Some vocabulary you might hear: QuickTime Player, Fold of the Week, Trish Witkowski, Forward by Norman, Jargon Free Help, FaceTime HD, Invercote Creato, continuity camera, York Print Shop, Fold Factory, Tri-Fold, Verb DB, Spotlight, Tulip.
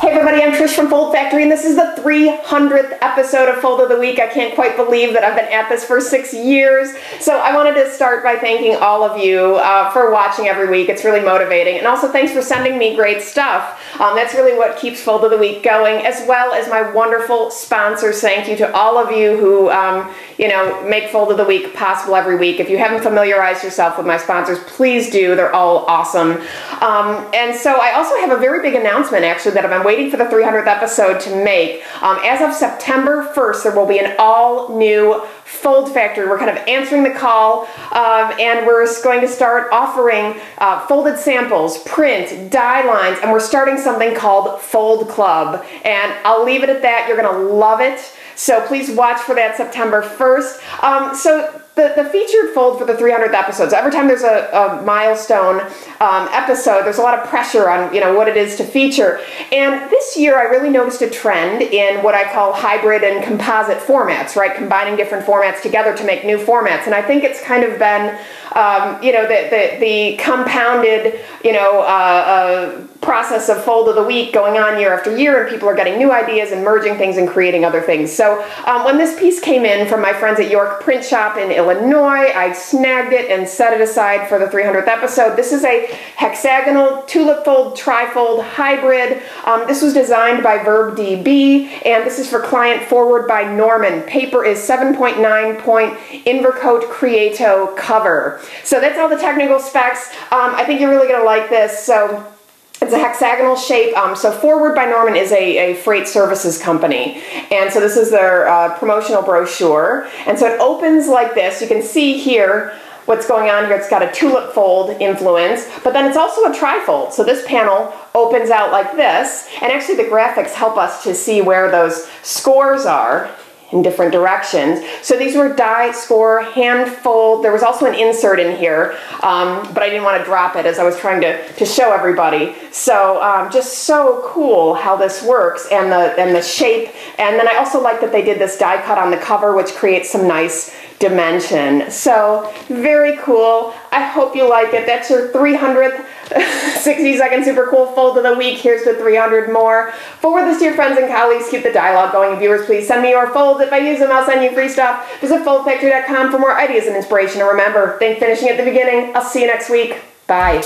Hey everybody, I'm Trish from Fold Factory, and this is the 300th episode of Fold of the Week. I can't quite believe that I've been at this for 6 years. So I wanted to start by thanking all of you for watching every week. It's really motivating. And also thanks for sending me great stuff. That's really what keeps Fold of the Week going, as well as my wonderful sponsors. Thank you to all of you who you know, make Fold of the Week possible every week. If you haven't familiarized yourself with my sponsors, please do. They're all awesome. And so I also have a very big announcement, actually, that I've been waiting for the 300th episode to make. As of September 1st, there will be an all-new Fold Factory. We're kind of answering the call, and we're going to start offering folded samples, print, die lines, and we're starting something called Fold Club. And I'll leave it at that. You're going to love it. So please watch for that September 1st. So the featured fold for the 300th episode. So every time there's a milestone episode, there's a lot of pressure on, you know, what it is to feature. And this year I really noticed a trend in what I call hybrid and composite formats, right? Combining different formats together to make new formats. And I think it's kind of been, you know, the compounded, you know, process of Fold of the Week going on year after year, and people are getting new ideas and merging things and creating other things. So when this piece came in from my friends at York Print Shop in Illinois, I snagged it and set it aside for the 300th episode. This is a hexagonal tulip fold, trifold hybrid. This was designed by Verb DB, and this is for client Forward by Norman. Paper is 7.9 point Invercote Creato cover. So that's all the technical specs. I think you're really going to like this. So it's a hexagonal shape. So Forward by Norman is a freight services company. And so this is their promotional brochure. And so it opens like this. You can see here what's going on here. It's got a tulip fold influence, but then it's also a trifold. So this panel opens out like this. And actually the graphics help us to see where those scores are in different directions. So these were die, score, hand fold. There was also an insert in here, but I didn't want to drop it as I was trying to show everybody. So just so cool how this works, and the shape. And then I also like that they did this die cut on the cover, which creates some nice dimension. So very cool. I hope you like it. That's your 300th 60-second super cool Fold of the Week. Here's to 300 more. Forward this to your friends and colleagues. Keep the dialogue going. Viewers, please send me your folds. If I use them, I'll send you free stuff. Visit foldfactory.com for more ideas and inspiration. And remember, think finishing at the beginning. I'll see you next week. Bye.